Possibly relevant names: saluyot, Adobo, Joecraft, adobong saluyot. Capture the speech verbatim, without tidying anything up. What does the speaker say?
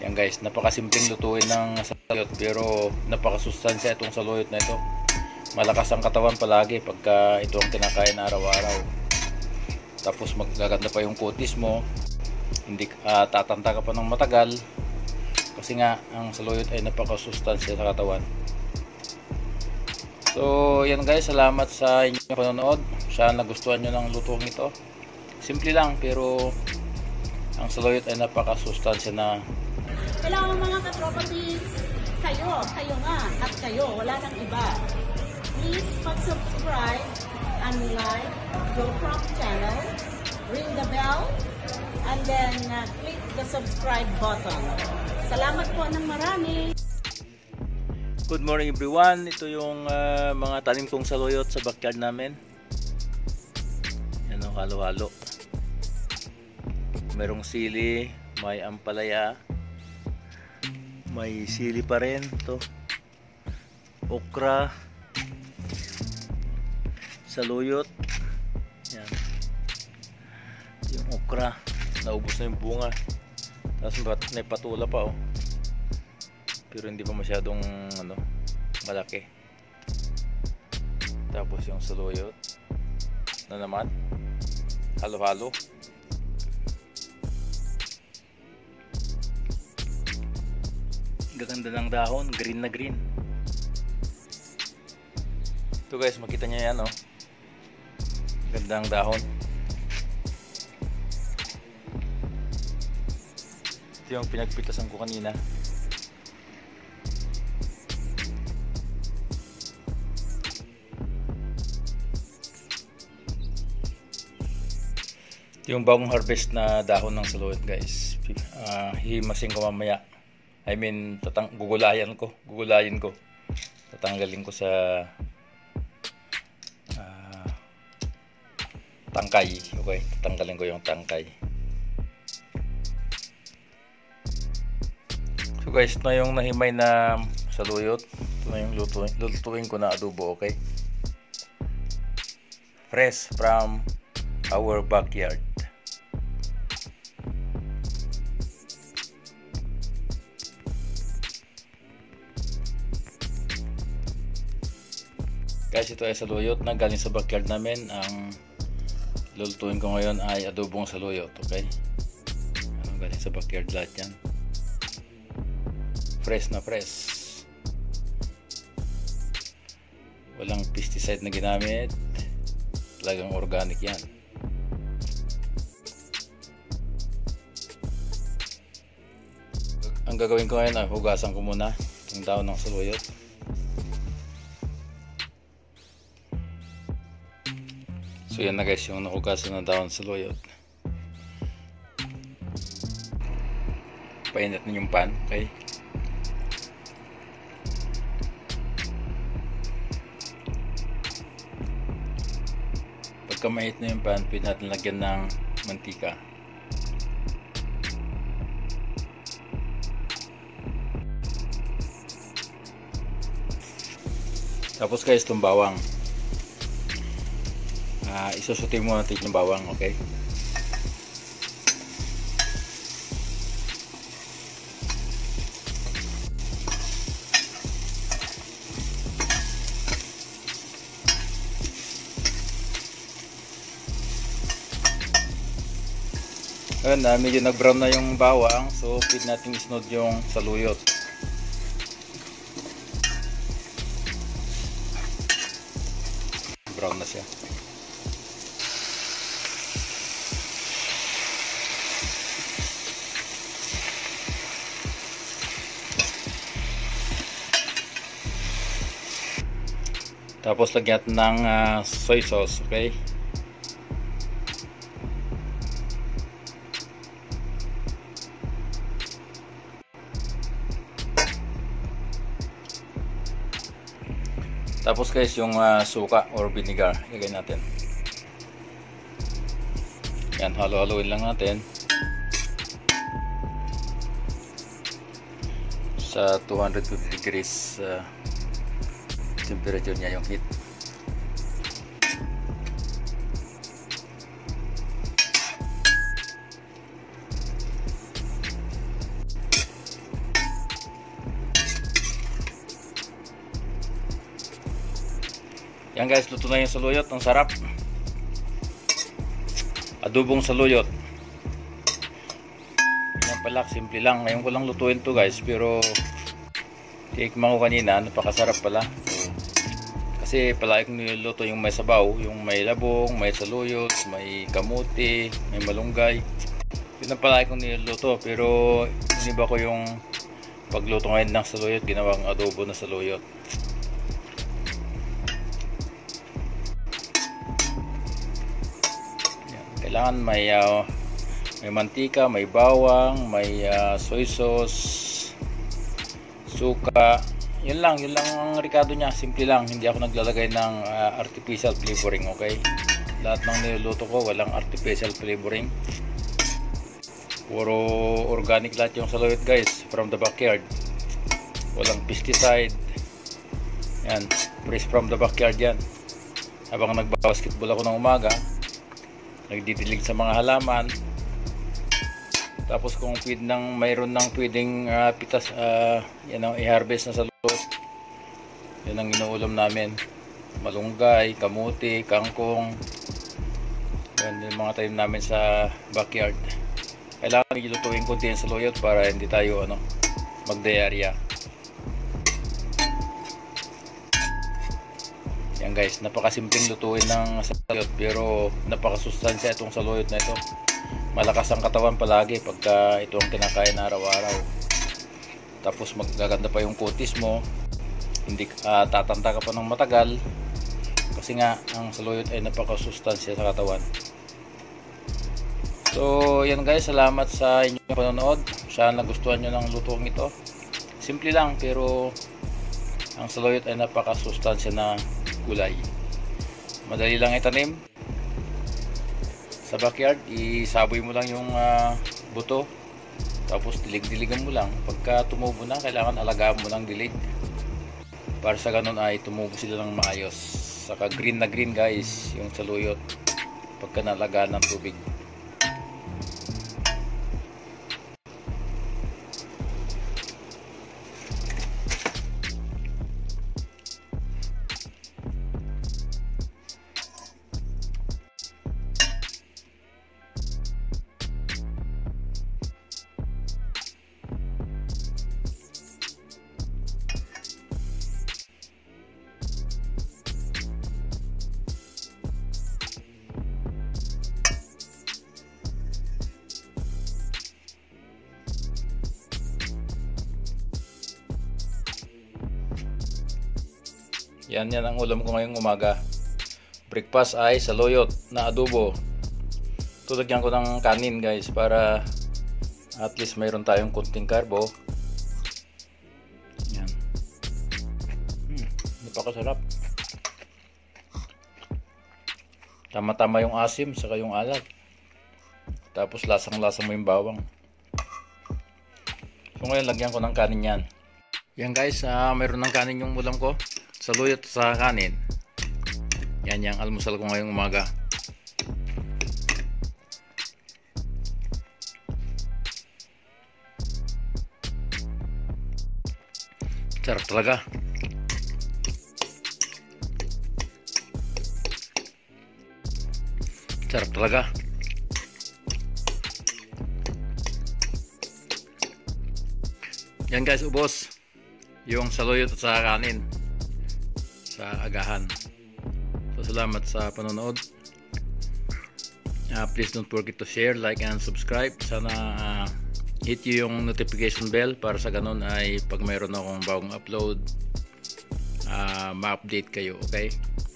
Yan guys, napakasimpleng lutuin ng saluyot pero napakasustansya itong saluyot na ito. Malakas ang katawan palagi pagka ito ang kinakain araw-araw. Tapos magaganda pa yung kutis mo. Hindi uh, tatanta ka pa ng matagal. Kasi nga ang saluyot ay napakasustansya sa katawan. So yan guys, salamat sa inyong panonood. Sana nagustuhan nyo ng lutong ito. Simple lang pero ang saluyot ay napakasustansya na. Kailangan mga katropa, please, kayo, kayo nga, at kayo, wala nang iba. Please pag-subscribe and like Joecraft channel, ring the bell, and then uh, click the subscribe button. Salamat po ng marami! Good morning everyone, ito yung uh, mga tanim kong saluyot sa backyard namin. Yan o, halo-halo. Merong sili, may ampalaya. May sili pa rin to, okra, saluyot. Yan. Yung okra, naubos na yung bunga. Tapos may patula pa oh. Pero hindi pa masyadong ano, malaki. Tapos yung saluyot na naman, halo-halo. Gaganda ng dahon, green na green. Ito guys, makita nyo yan oh. Ganda ng dahon. Ito yung pinagpitasan ko kanina. Ito yung bagong harvest na dahon ng saluyot guys. Uh, himasing ko mamaya. I mean, tatang gugulayan ko, gugulayin ko. Tatanggalin ko sa uh, tangkay. Okay, tatanggalin ko yung tangkay. So guys, ito na yung nahimay na saluyot. Ito na yung lutuin, lutuin ko na adobo, okay? Fresh from our backyard. Guys, ito ay saluyot na galing sa backyard namin. Ang lulutuin ko ngayon ay adobong saluyot, okay? Ano, galing sa backyard lahat yan. Fresh na fresh. Walang pesticide na ginamit. Talagang organic yan. Ang gagawin ko ngayon ay hugasan ko muna yung dahon ng saluyot. So yan na guys, yung nakugasan ng dahon sa saluyot. Painit na yung pan, okay? Pagka mainit na yung pan, pwede natin lagyan ng mantika. Tapos guys, itong bawang. Uh, isusutin mo natin yung bawang, okay? Ayun na, medyo nag-brown na yung bawang, so pwede natin isnod yung saluyot. Brown na siya. Tapos lagyan ng uh, soy sauce, okay? Tapos guys, yung uh, suka or vinegar, ilagay natin. Yan, halo-haloin lang natin. Sa two hundred fifty degrees uh, temperature niya yung heat. Yan guys, luto na yung saluyot. Ang sarap. Adobong saluyot. Yan pala, simple lang. Ngayon ko lang lutuin to guys, pero tikman ko kanina, napakasarap pala. Kasi palagi ko niluto yung may sabaw, yung may labong, may saluyot, may kamuti, may malunggay. Yun ang palagi kong niluto, pero iniba ko yung pagluto ngayon ng saluyot, ginawang adobo na saluyot. Kailangan may uh, may mantika, may bawang, may uh, soy sauce, suka. Yun lang, yun lang ang ricado niya, simple lang. Hindi ako naglalagay ng uh, artificial flavoring, okay? Lahat ng niluluto ko walang artificial flavoring. Puro organic lahat yung saluyot guys, from the backyard. Walang pesticide. Yan, fresh from the backyard yan. Habang nagbabasketball ako ng umaga, nagdidilig sa mga halaman, tapos kung feed ng mayroon ng pwedeng uh, pitas, uh, yan ang i-harvest na saluyot, yan ang inuulam namin, malunggay, kamuti, kangkong. Yan yung mga tanim namin sa backyard. Kailangan nilutuin konti yung saluyot para hindi tayo ano, magdiarya. Yan guys, napakasimpleng lutuin ng saluyot pero napakasustansya itong saluyot na ito. Malakas ang katawan palagi pagka ito ang kinakain araw-araw. Tapos magaganda pa yung kutis mo. Hindi uh, tatanda ka pa ng matagal. Kasi nga ang saluyot ay napakasustansya sa katawan. So yan guys, salamat sa inyong panonood. Sana nagustuhan nyo ng lutuin ito. Simple lang pero ang saluyot ay napakasustansya na gulay. Madali lang itanim sa backyard, isaboy mo lang yung uh, buto, tapos dilig-diligan mo lang. Pagka tumubo na, kailangan alagaan mo ng dilig para sa ganun ay tumubo sila ng maayos. Saka green na green guys yung saluyot pagka nalagaan ng tubig. Yan, yan ang ulam ko ngayong umaga. Breakfast ay saluyot na adobo. Tutugyan ko ng kanin guys para at least mayroon tayong kunting carbo. Yan. Hmm, napakasarap. Tama-tama yung asim saka yung alat. Tapos lasang-lasa mo yung bawang. So ngayon lagyan ko ng kanin yan. Yan guys, uh, mayroon ng kanin yung ulam ko. Saluyot sa kanin. Yan yung almusal ko ngayong umaga. Sarap talaga. Sarap talaga. Yan guys, ubos yung saluyot sa kanin. Sa agahan. So, salamat sa panonood. Uh, please don't forget to share, like, and subscribe. Sana uh, hit you yung notification bell para sa ganun ay pag mayroon akong bagong upload, uh, ma-update kayo, okay?